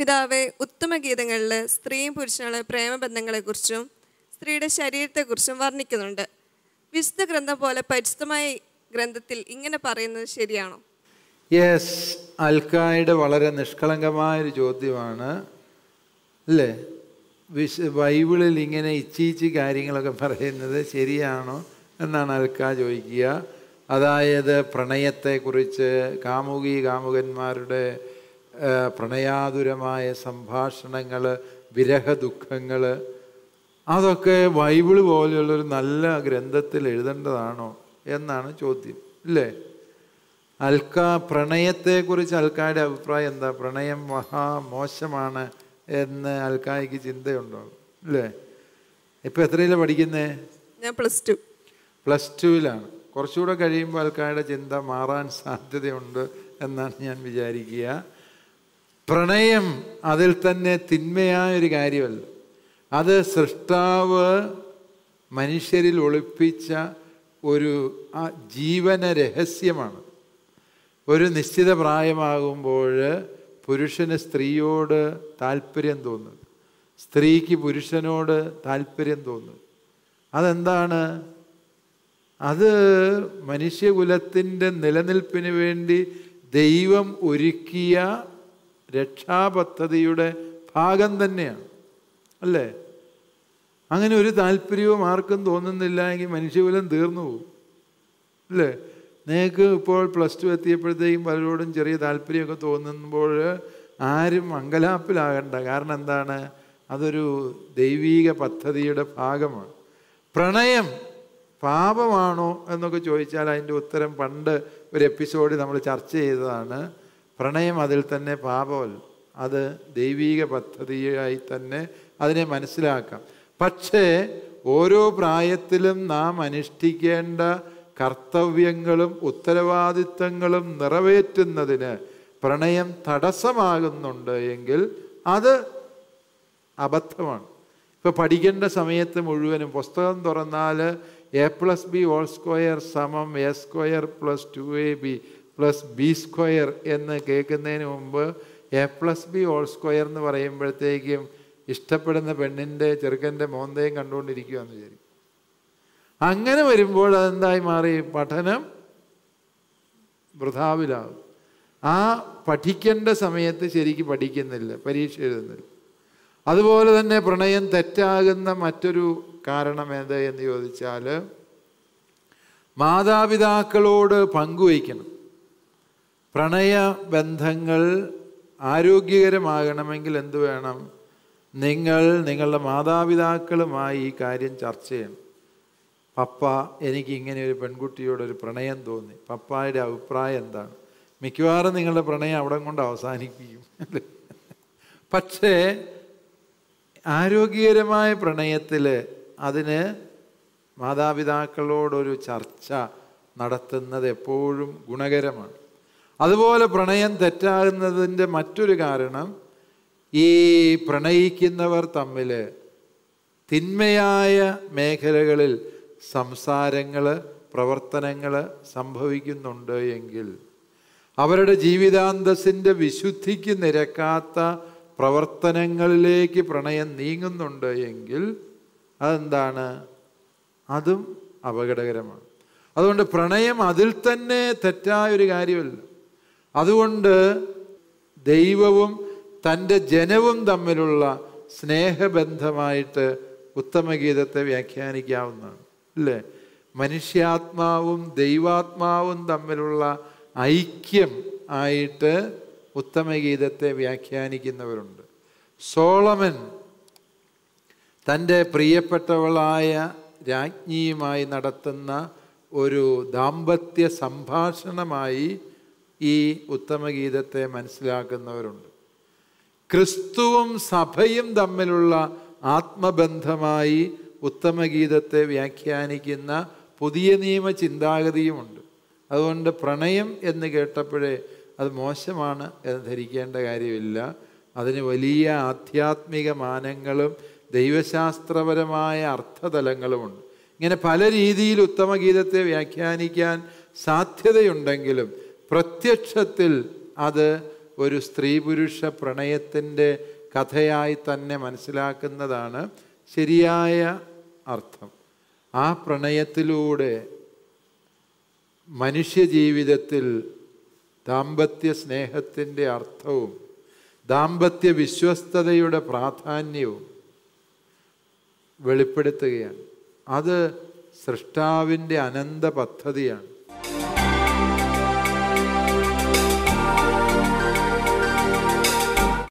പിതാവേ, ഉത്തമ ഗീതങ്ങളിൽ സ്ത്രീയും പുരുഷനുള്ള പ്രേമബന്ധങ്ങളെക്കുറിച്ചും സ്ത്രീയുടെ ശരീരത്തെക്കുറിച്ചും വർണ്ണിക്കുന്നുണ്ട്. വിശുദ്ധ ഗ്രന്ഥം പോലെ പരിശുദ്ധമായ ഗ്രന്ഥത്തിൽ ഇങ്ങനെ പറയുന്നത് ശരിയാണോ? യെസ്, അൽക്കായുടെ വളരെ നിഷ്കളങ്കമായൊരു ചോദ്യമാണ് അല്ലേ? ബൈബിളിൽ ഇങ്ങനെ ഇച്ഛിച്ച് കാര്യങ്ങളൊക്കെ പറയുന്നത് ശരിയാണോ എന്നാണ് അൽക്ക ചോദിക്കുക. അതായത് പ്രണയത്തെക്കുറിച്ച്, കാമുകന്മാരുടെ പ്രണയാതുരമായ സംഭാഷണങ്ങൾ, വിരഹദുഃഖങ്ങൾ, അതൊക്കെ ബൈബിള് പോലെയുള്ളൊരു നല്ല ഗ്രന്ഥത്തിൽ എഴുതേണ്ടതാണോ എന്നാണ് ചോദ്യം അല്ലേ? പ്രണയത്തെക്കുറിച്ച് അൽക്കായുടെ അഭിപ്രായം എന്താ? പ്രണയം മഹാമോശമാണ് എന്ന് അൽക്കായ്ക്ക് ചിന്തയുണ്ടോ? അല്ലേ? ഇപ്പം എത്രയില്ല പഠിക്കുന്നേ? ഞാൻ പ്ലസ് ടുവിലാണ്. കുറച്ചുകൂടെ കഴിയുമ്പോൾ അൽക്കായുടെ ചിന്ത മാറാൻ സാധ്യതയുണ്ട് എന്നാണ് ഞാൻ വിചാരിക്കുക. പ്രണയം അതിൽ തന്നെ തിന്മയായൊരു കാര്യമല്ല. അത് സൃഷ്ടാവ് മനുഷ്യരിൽ ഒളിപ്പിച്ച ഒരു ജീവന രഹസ്യമാണ്. ഒരു നിശ്ചിത പ്രായമാകുമ്പോൾ പുരുഷന് സ്ത്രീയോട് താല്പര്യം തോന്നുന്നു, സ്ത്രീക്ക് പുരുഷനോട് താല്പര്യം തോന്നുന്നു. അതെന്താണ്? അത് മനുഷ്യകുലത്തിൻ്റെ നിലനിൽപ്പിന് വേണ്ടി ദൈവം ഒരുക്കിയ രക്ഷാപദ്ധതിയുടെ ഭാഗം തന്നെയാണ് അല്ലേ? അങ്ങനെ ഒരു താല്പര്യവും ആർക്കും തോന്നുന്നില്ല എങ്കിൽ മനുഷ്യകുലം തീർന്നു പോകും അല്ലേ? നിങ്ങൾക്ക് ഇപ്പോൾ പ്ലസ് ടു എത്തിയപ്പോഴത്തേക്കും പലരോടും ചെറിയ താല്പര്യമൊക്കെ തോന്നുമ്പോൾ ആരും അങ്കലാപ്പിലാകണ്ട. കാരണം എന്താണ്? അതൊരു ദൈവീക പദ്ധതിയുടെ ഭാഗമാണ്. പ്രണയം പാപമാണോ എന്നൊക്കെ ചോദിച്ചാൽ അതിൻ്റെ ഉത്തരം പണ്ട് ഒരു എപ്പിസോഡിൽ നമ്മൾ ചർച്ച ചെയ്തതാണ്. പ്രണയം അതിൽ തന്നെ പാപമല്ല, അത് ദൈവീക പദ്ധതിയായി തന്നെ അതിനെ മനസ്സിലാക്കാം. പക്ഷേ ഓരോ പ്രായത്തിലും നാം അനുഷ്ഠിക്കേണ്ട കർത്തവ്യങ്ങളും ഉത്തരവാദിത്തങ്ങളും നിറവേറ്റുന്നതിന് പ്രണയം തടസ്സമാകുന്നുണ്ട് എങ്കിൽ അത് അബദ്ധമാണ്. ഇപ്പോൾ പഠിക്കേണ്ട സമയത്ത് മുഴുവനും പുസ്തകം തുറന്നാൽ a+b² = a² + 2ab + b² എന്ന് കേൾക്കുന്നതിന് മുമ്പ് a+b² എന്ന് പറയുമ്പോഴത്തേക്കും ഇഷ്ടപ്പെടുന്ന പെണ്ണിൻ്റെ ചെറുക്കൻ്റെ മോന്തയും കണ്ടുകൊണ്ടിരിക്കുകയെന്ന് വിചാരിക്കും. അങ്ങനെ വരുമ്പോൾ അതെന്തായി മാറി? പഠനം വൃഥാവിലാകും. ആ പഠിക്കേണ്ട സമയത്ത് ശരിക്ക് പഠിക്കുന്നില്ല, പരീക്ഷ എഴുതുന്നില്ല. അതുപോലെ തന്നെ പ്രണയം തെറ്റാകുന്ന മറ്റൊരു കാരണം ഏത് എന്ന് ചോദിച്ചാൽ മാതാപിതാക്കളോട് പങ്കുവയ്ക്കണം. പ്രണയബന്ധങ്ങൾ ആരോഗ്യകരമാകണമെങ്കിൽ എന്തു വേണം? നിങ്ങളുടെ മാതാപിതാക്കളുമായി ഈ കാര്യം ചർച്ച ചെയ്യണം. പപ്പ, എനിക്ക് ഇങ്ങനെ ഒരു പെൺകുട്ടിയോടൊരു പ്രണയം തോന്നി, പപ്പായുടെ അഭിപ്രായം എന്താണ്? മിക്കവാറും നിങ്ങളുടെ പ്രണയം അവിടെ കൊണ്ട് അവസാനിപ്പിക്കും. പക്ഷേ ആരോഗ്യകരമായ പ്രണയത്തിൽ അതിന് മാതാപിതാക്കളോടൊരു ചർച്ച നടത്തുന്നത് എപ്പോഴും ഗുണകരമാണ്. അതുപോലെ പ്രണയം തെറ്റാകുന്നതിൻ്റെ മറ്റൊരു കാരണം ഈ പ്രണയിക്കുന്നവർ തമ്മിൽ തിന്മയായ മേഖലകളിൽ സംസാരങ്ങൾ, പ്രവർത്തനങ്ങൾ സംഭവിക്കുന്നുണ്ട് എങ്കിൽ അവരുടെ ജീവിതാന്തസ്സിൻ്റെ വിശുദ്ധിക്ക് നിരക്കാത്ത പ്രവർത്തനങ്ങളിലേക്ക് പ്രണയം നീങ്ങുന്നുണ്ട് എങ്കിൽ അതെന്താണ്? അതും അപകടകരമാണ്. അതുകൊണ്ട് പ്രണയം അതിൽ തന്നെ തെറ്റായൊരു കാര്യമല്ല. അതുകൊണ്ട് ദൈവവും തൻ്റെ ജനവും തമ്മിലുള്ള സ്നേഹബന്ധമായിട്ട് ഉത്തമഗീതത്തെ വ്യാഖ്യാനിക്കാവുന്നതാണ് അല്ലേ? മനുഷ്യാത്മാവും ദൈവാത്മാവും തമ്മിലുള്ള ഐക്യം ആയിട്ട് ഉത്തമഗീതത്തെ വ്യാഖ്യാനിക്കുന്നവരുണ്ട്. സോളമൻ തൻ്റെ പ്രിയപ്പെട്ടവളായ രാജ്ഞിയുമായി നടത്തുന്ന ഒരു ദാമ്പത്യ സംഭാഷണമായി ഈ ഉത്തമഗീതത്തെ മനസ്സിലാക്കുന്നവരുണ്ട്. ക്രിസ്തുവും സഭയും തമ്മിലുള്ള ആത്മബന്ധമായി ഉത്തമഗീതത്തെ വ്യാഖ്യാനിക്കുന്ന പുതിയ നിയമ ചിന്താഗതിയുമുണ്ട്. അതുകൊണ്ട് പ്രണയം എന്ന് കേട്ടപ്പോഴേ അത് മോശമാണ് എന്ന് ധരിക്കേണ്ട കാര്യമില്ല. അതിന് വലിയ ആധ്യാത്മിക മാനങ്ങളും ദൈവശാസ്ത്രപരമായ അർത്ഥതലങ്ങളുമുണ്ട്. ഇങ്ങനെ പല രീതിയിൽ ഉത്തമഗീതത്തെ വ്യാഖ്യാനിക്കാൻ സാധ്യതയുണ്ടെങ്കിലും പ്രത്യക്ഷത്തിൽ അത് ഒരു സ്ത്രീ പുരുഷ പ്രണയത്തിൻ്റെ കഥയായി തന്നെ മനസ്സിലാക്കുന്നതാണ് ശരിയായ അർത്ഥം. ആ പ്രണയത്തിലൂടെ മനുഷ്യജീവിതത്തിൽ ദാമ്പത്യ സ്നേഹത്തിൻ്റെ അർത്ഥവും ദാമ്പത്യ വിശ്വസ്തതയുടെ പ്രാധാന്യവും വെളിപ്പെടുത്തുകയാണ്. അത് സൃഷ്ടാവിൻ്റെ അനന്ത പദ്ധതിയാണ്.